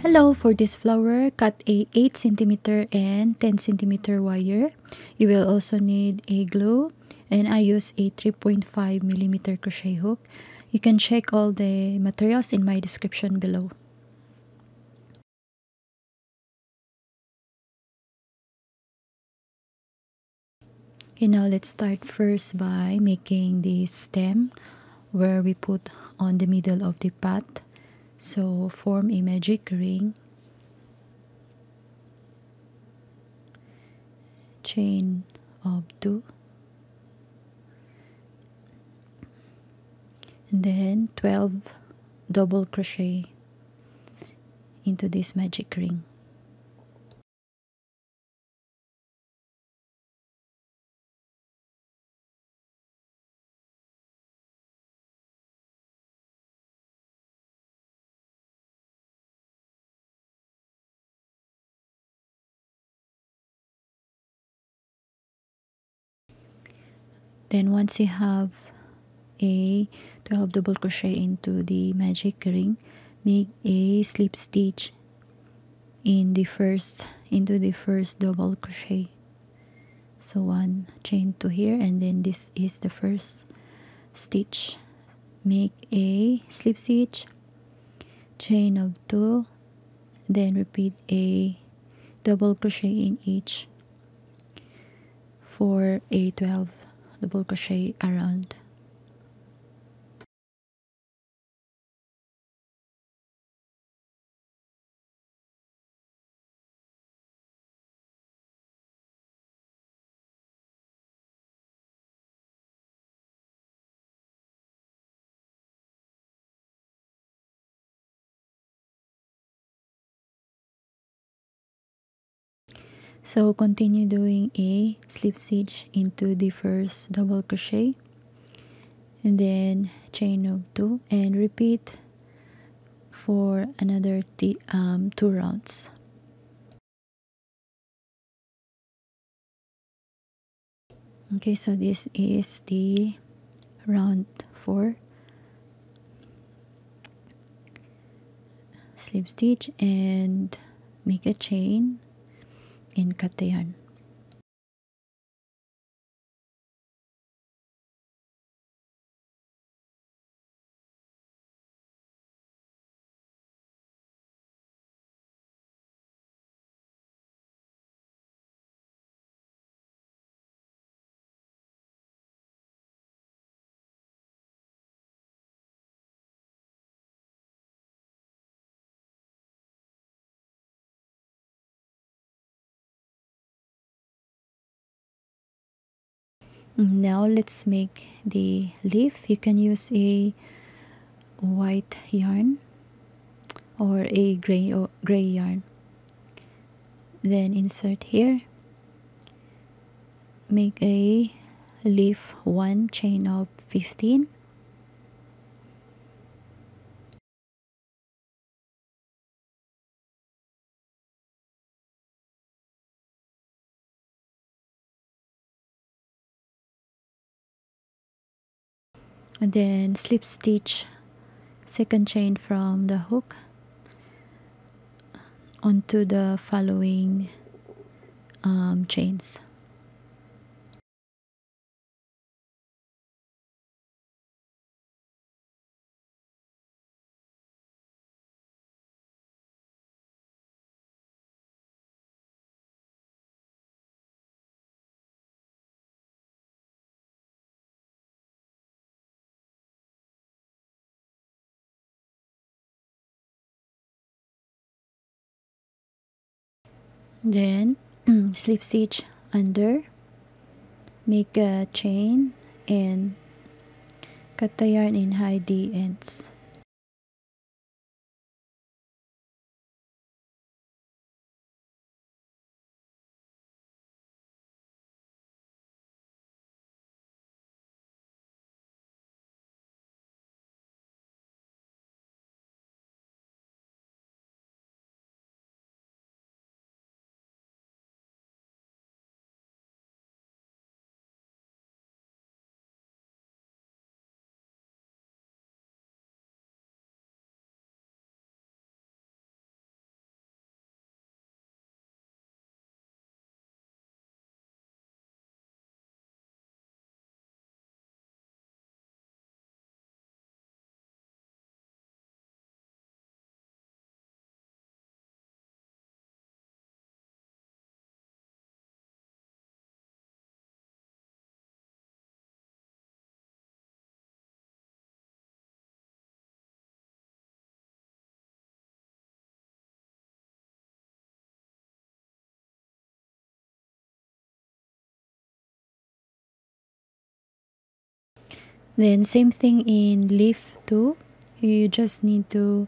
Hello, for this flower, cut a 8 cm and 10 cm wire. You will also need a glue, and I use a 3.5 mm crochet hook. You can check all the materials in my description below. Okay, now let's start first by making the stem where we put on the middle of the pot. So form a magic ring, chain of 2, and then 12 double crochet into this magic ring. Then once you have a 12 double crochet into the magic ring, make a slip stitch into the first double crochet. So one chain 2 here, and then this is the first stitch. Make a slip stitch, chain of 2, then repeat a double crochet in each for a 12 double crochet around. So continue doing a slip stitch into the first double crochet, and then chain of 2, and repeat for another 2 rounds. Okay, so this is the round 4. Slip stitch and make a chain and cut the yarn. Now let's make the leaf. You can use a white yarn or a gray yarn. Then insert here. Make a leaf 1, chain of 15. And then slip stitch 2nd chain from the hook onto the following chains. Then slip stitch under, make a chain and cut the yarn and hide the ends. Then same thing in leaf 2, you just need to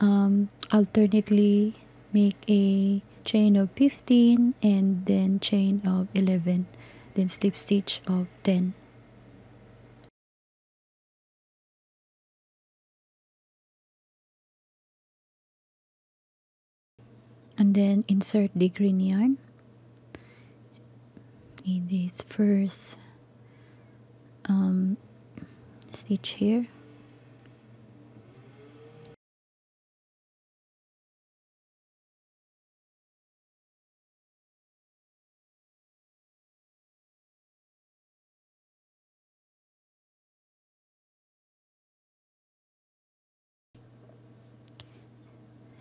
alternately make a chain of 15 and then chain of 11, then slip stitch of 10. And then insert the green yarn in this first stitch here.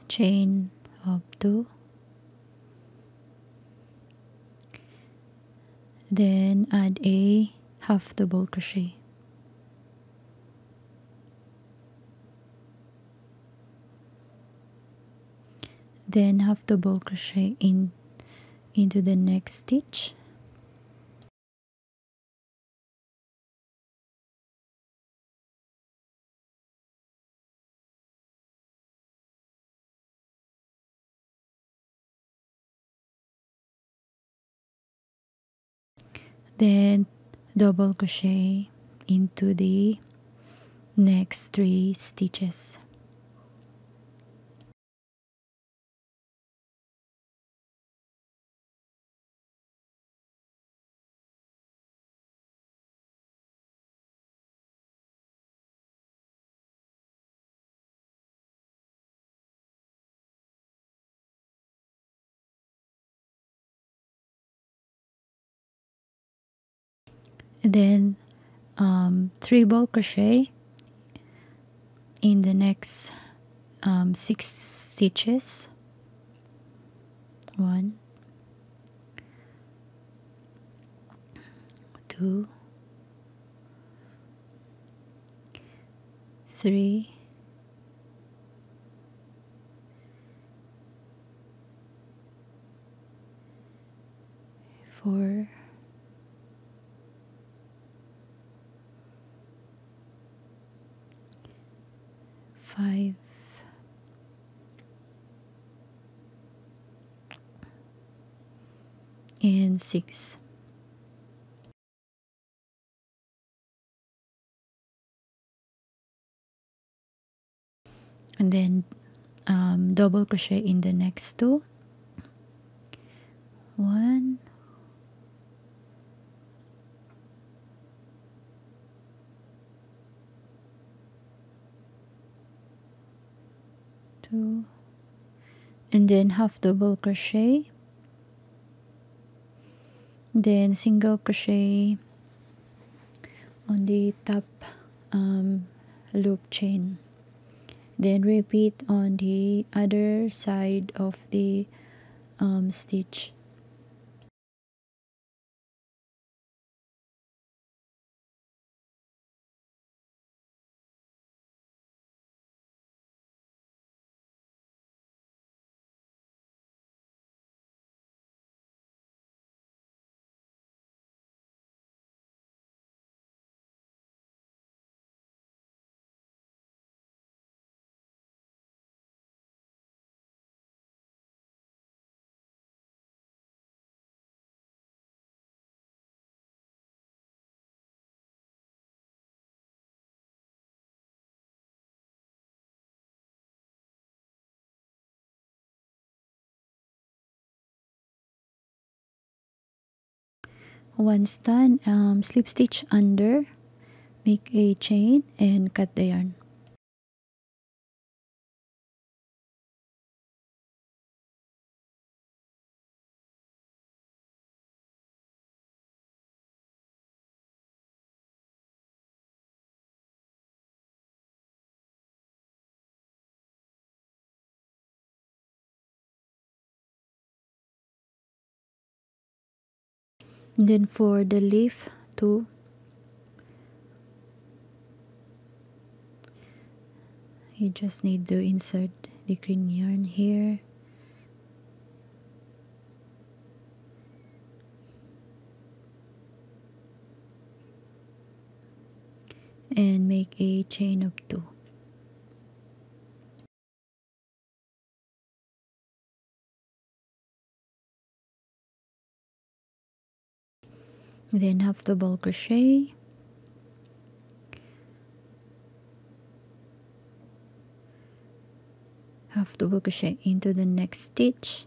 Chain of 2, then add a half double crochet. Then half double crochet into the next stitch. Then double crochet into the next 3 stitches. Then 3 double crochet in the next 6 stitches. 1, 2, 3, 4. And 6. And then double crochet in the next 2. 1, 2, and then half double crochet, then single crochet on the top loop chain, then repeat on the other side of the stitch. Once done, slip stitch under, make a chain, and cut the yarn. Then for the leaf 2, you just need to insert the green yarn here, and make a chain of 2. Then half double crochet, half double crochet into the next stitch,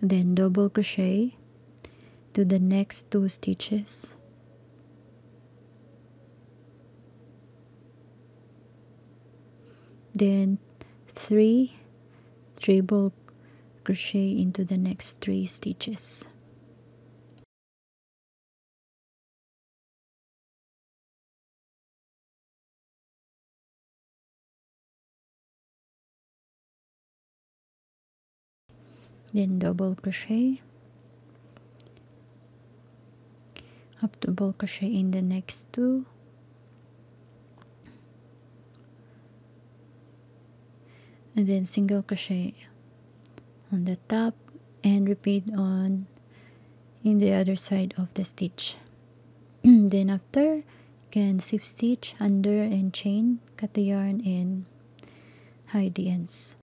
then double crochet to the next 2 stitches, then 3 treble crochet into the next 3 stitches. Then double crochet, up double crochet in the next 2, and then single crochet on the top, and repeat on in the other side of the stitch. Then after, you can slip stitch under and chain, cut the yarn, and hide the ends.